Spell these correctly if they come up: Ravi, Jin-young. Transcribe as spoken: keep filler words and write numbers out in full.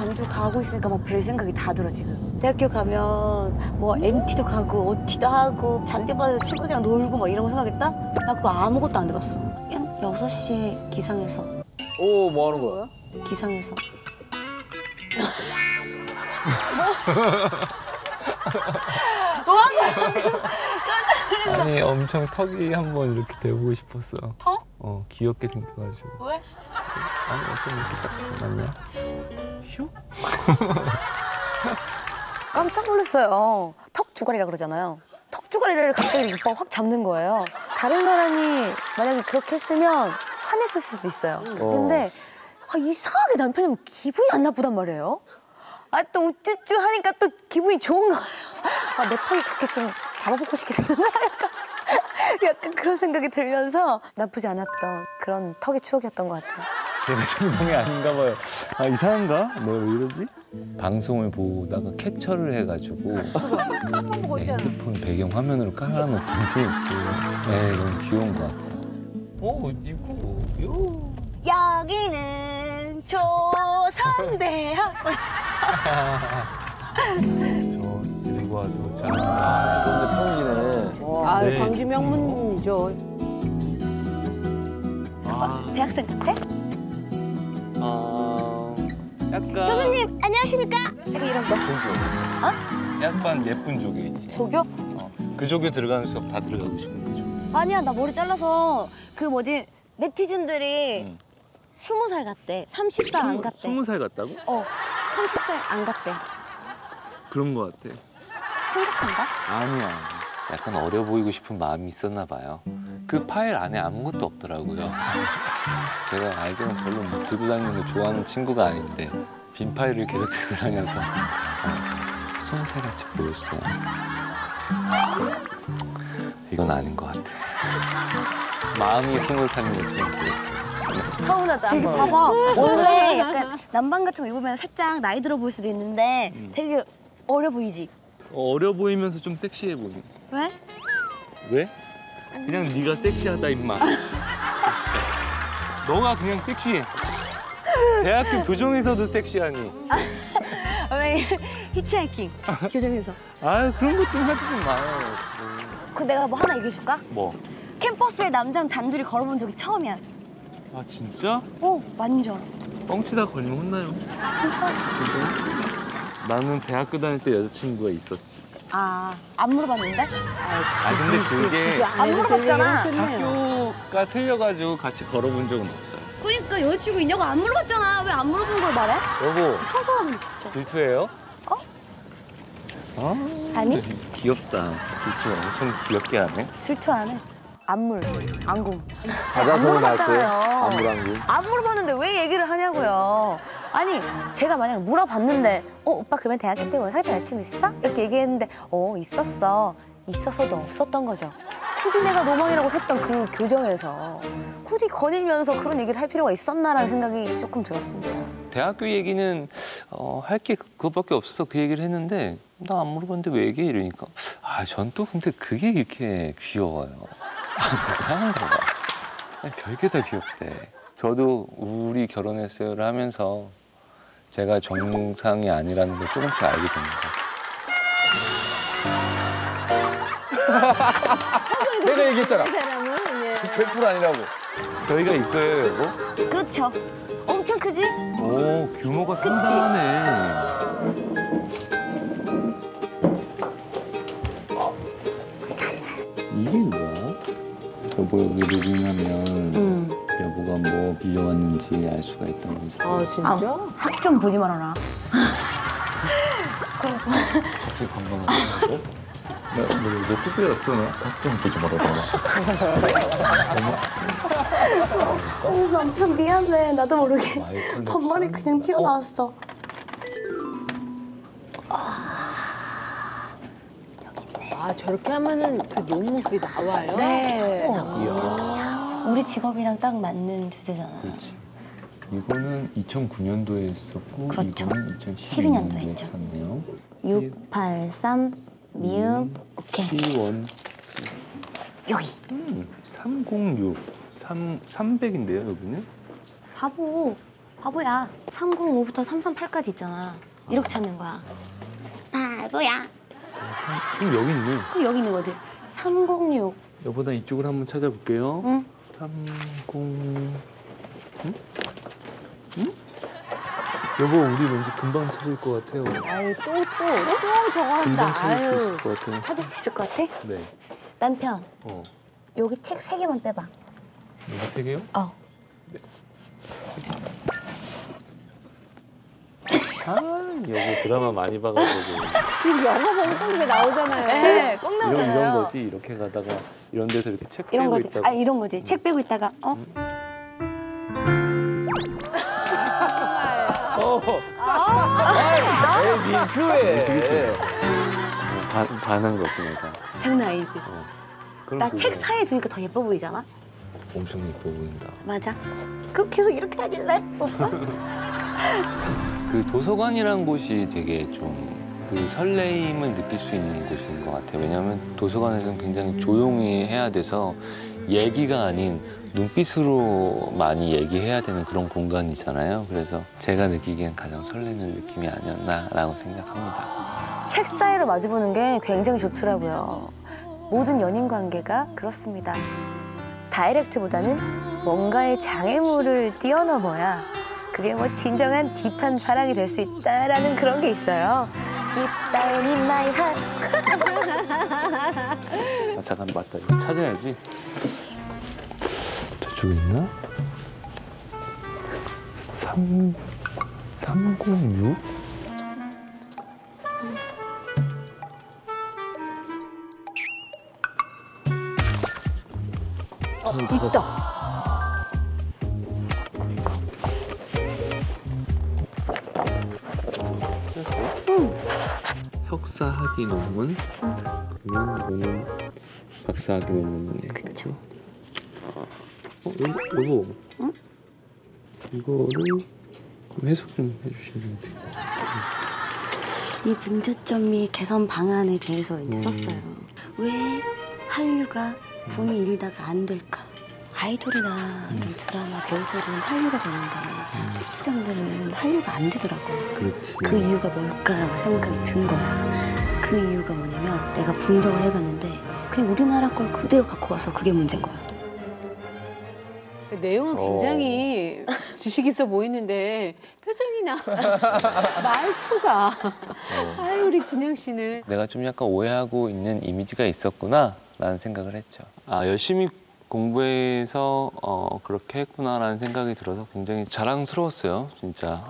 광주 가고 있으니까 막 별 생각이 다 들어 지금. 대학교 가면 뭐 엠티도 가고 오티도 하고 잔디밭에서 친구들이랑 놀고 막 이런 거 생각했다? 나 그거 아무것도 안 해봤어. 그냥 여섯 시에 기상해서. 오, 뭐 하는 거야? 기상해서. 뭐 하는 거야? 아니, 엄청 턱이 한번 이렇게 대보고 싶었어. 턱? 어, 귀엽게 생겨가지고. 왜? 아니, 어쩜 이렇게 딱 잘났냐? 휴? 깜짝 놀랐어요. 턱 주가리라 그러잖아요. 턱 주가리를 갑자기 오빠가 확 잡는 거예요. 다른 사람이 만약에 그렇게 했으면 화냈을 수도 있어요. 근데 아, 이상하게 남편이 기분이 안 나쁘단 말이에요. 아, 또 우쭈쭈 하니까 또 기분이 좋은 거예요. 아, 내 턱이 그렇게 좀 잡아먹고 싶게 생겼나? 약간, 약간 그런 생각이 들면서 나쁘지 않았던 그런 턱의 추억이었던 것 같아요. 제가 정상이 아닌가 봐요. 아, 이상한가? 내가 왜 이러지? 방송을 보다가 캡처를 해가지고 핸드폰 배경화면으로 깔아놓던지 네, 너무 귀여운 것 같아요. 오, 이거 여기는 조선대학. 저 데리고 와서 잘. 아, 그런데 평일이네. 아, 네. 광주 명문이죠. 아. 어, 대학생 같아? 아, 약간. 교수님 안녕하십니까? 약간 이런 거. 조교. 어? 약간 예쁜 조교 있지. 조교? 어, 그 조교 들어가는 수업 다 들어가고 싶은 거죠. 아니야, 나 머리 잘라서 그 뭐지 네티즌들이. 응. 스무 살 같대. 서른 살 안 갔대. 스무 살 같다고? 어. 서른 살 안 갔대. 그런 거 같아. 생각한가? 아니야. 약간 어려 보이고 싶은 마음이 있었나 봐요. 그 파일 안에 아무것도 없더라고요. 제가 알기로는 별로 뭐 들고 다니는 거 좋아하는 친구가 아닌데 빈 파일을 계속 들고 다녀서 스무 살 같이 보였어요. 이건 아닌 것 같아. 마음이 스무 살이었으면 좋겠어요. 서운하다. 되게 봐봐. 원래 약간 남방 같은 거 입으면 살짝 나이 들어 보일 수도 있는데 음. 되게 어려 보이지? 어려 보이면서 좀 섹시해 보이네. 왜? 왜? 아니. 그냥 네가 섹시하다 임마. 너가 그냥 섹시해. 대학교 교정에서도 섹시하니. 왜 히치하이킹 교정에서. 아 그런 것 좀 하지 좀 마요. 그 내가 뭐 하나 얘기해 줄까? 뭐? 캠퍼스에 남자랑 단둘이 걸어본 적이 처음이야. 아, 진짜? 어, 완전. 뻥치다 걸리면 혼나요. 진짜? 그죠? 나는 대학교 다닐 때 여자친구가 있었지. 아, 안 물어봤는데? 아, 아 근데 그게 안 물어봤잖아. 학교가 틀려가지고 같이 걸어본 적은 없어요. 그러니까 여자친구 있냐고 안 물어봤잖아. 왜 안 물어본 걸 말해? 여보. 서서하네, 진짜. 질투해요? 어? 어? 아니? 귀엽다. 질투 엄청 귀엽게 하네. 질투 안 해. 안물, 안궁. 사자성어 나왔어요. 안물, 안궁. 안 물어봤는데 왜 얘기를 하냐고요. 아니, 제가 만약 물어봤는데 어, 오빠 그러면 대학교 때 원래 사귀던 여자친구 있어? 이렇게 얘기했는데 어, 있었어. 있었어도 없었던 거죠. 굳이 내가 로망이라고 했던 그 교정에서 굳이 거닐면서 그런 얘기를 할 필요가 있었나라는 생각이 조금 들었습니다. 대학교 얘기는 어, 할 게 그것밖에 없어서 그 얘기를 했는데 나 안 물어봤는데 왜 얘기해? 이러니까 아, 전 또 근데 그게 이렇게 귀여워요. 이상한 거야. 별게 다 귀엽대. 저도 우리 결혼했어요를 하면서 제가 정상이 아니라는 걸 조금씩 알게 됩니다. 내가 얘기했잖아. 백 퍼센트 아니라고. 저희가 이거예요, 이거? 그렇죠. 엄청 크지? 오, 규모가 상당하네. 이게 뭐야? 여보 여기 누르면 음. 여보가 뭐 빌려왔는지 알 수가 있다는 거지. 아 진짜? 아, 학점 보지 말아라. 그럼 갑자기 반감을 하고? 나뭐 투표였어? 학점 보지 말아라. 어, 남편 미안해. 나도 모르게 반말이 그냥 튀어나왔어. 어? 아, 저렇게 하면은 그 논문 그게 나와요? 네. 아, 우리 직업이랑 딱 맞는 주제잖아. 그렇지. 이거는 이천구 년도에 있었고, 그렇죠. 이거는 이천십이 년도에 했었네요. 육, 팔, 삼, 미음, 오케이. 시원. 여기. 음, 삼백육, 삼, 삼백인데요, 여기는? 바보. 바보야. 삼공오부터 삼삼팔까지 있잖아. 이렇게 찾는 거야. 바보야. 아, 그럼 여기 있네. 그럼 여기 있는 거지. 삼공육. 여보다 이쪽을 한번 찾아볼게요. 응. 삼공... 응? 응? 여보, 우리 왠지 금방 찾을 것 같아요. 아유, 또, 또, 또 저거 한다. 금방 찾을 아유, 수 있을 것 같아요. 찾을 수 있을 것 같아? 네. 남편, 어. 여기 책 세 개만 빼봐. 여기 세 개요? 어. 네. 아, 여보 드라마 많이 봐가지고. 지금 영화 보면 꼭 이게 나오잖아요. 네, 꼭 나오잖아요. 이런, 이런 거지, 이렇게 가다가 이런 데서 이렇게 책 이런 빼고 거지. 있다가. 아, 이런 거지. 응. 책 빼고 있다가, 어? 응. 아이, 민규해. 반한 거지, 내가. 장난 아니지? 어. 나 책 사이에 두니까 더 예뻐 보이잖아? 엄청 예뻐 보인다. 맞아. 그럼 계속 이렇게 다닐래, 오빠? 그 도서관이란 곳이 되게 좀 그 설레임을 느낄 수 있는 곳인 것 같아. 왜냐면 도서관에서는 굉장히 조용히 해야 돼서 얘기가 아닌 눈빛으로 많이 얘기해야 되는 그런 공간이잖아요. 그래서 제가 느끼기엔 가장 설레는 느낌이 아니었나라고 생각합니다. 책 사이로 마주보는 게 굉장히 좋더라고요. 모든 연인 관계가 그렇습니다. 다이렉트보다는 뭔가의 장애물을 뛰어넘어야 그게 뭐 진정한 딥한 사랑이 될 수 있다라는 그런 게 있어요. Deep down in my heart. 아, 잠깐 맞다. 이거 찾아야지. 저쪽에 있나? 삼... 삼공육? 어, 있다. 응. 석사학위 논문? 응. 그러면 이거는 박사학위 논문이네. 그렇죠. 어, 여보, 여보. 응? 이거를 해석 좀 해주시면 돼요. 이 문제점 및 개선 방안에 대해서 이제 음. 썼어요. 왜 한류가 붐이 일다가 안 될까? 아이돌이나 음. 이런 드라마 배우들은 한류가 되는데 음. 찝투장들은 한류가 안 되더라고요. 그렇지. 그 이유가 뭘까라고 생각이 든 거야. 그 이유가 뭐냐면 내가 분석을 해봤는데 그냥 우리나라 걸 그대로 갖고 와서 그게 문제인 거야. 내용은 굉장히 어. 지식 있어 보이는데 표정이나 말투가 어. 아유 우리 진영 씨는 내가 좀 약간 오해하고 있는 이미지가 있었구나 라는 생각을 했죠. 아 열심히 공부해서 어, 그렇게 했구나 라는 생각이 들어서 굉장히 자랑스러웠어요. 진짜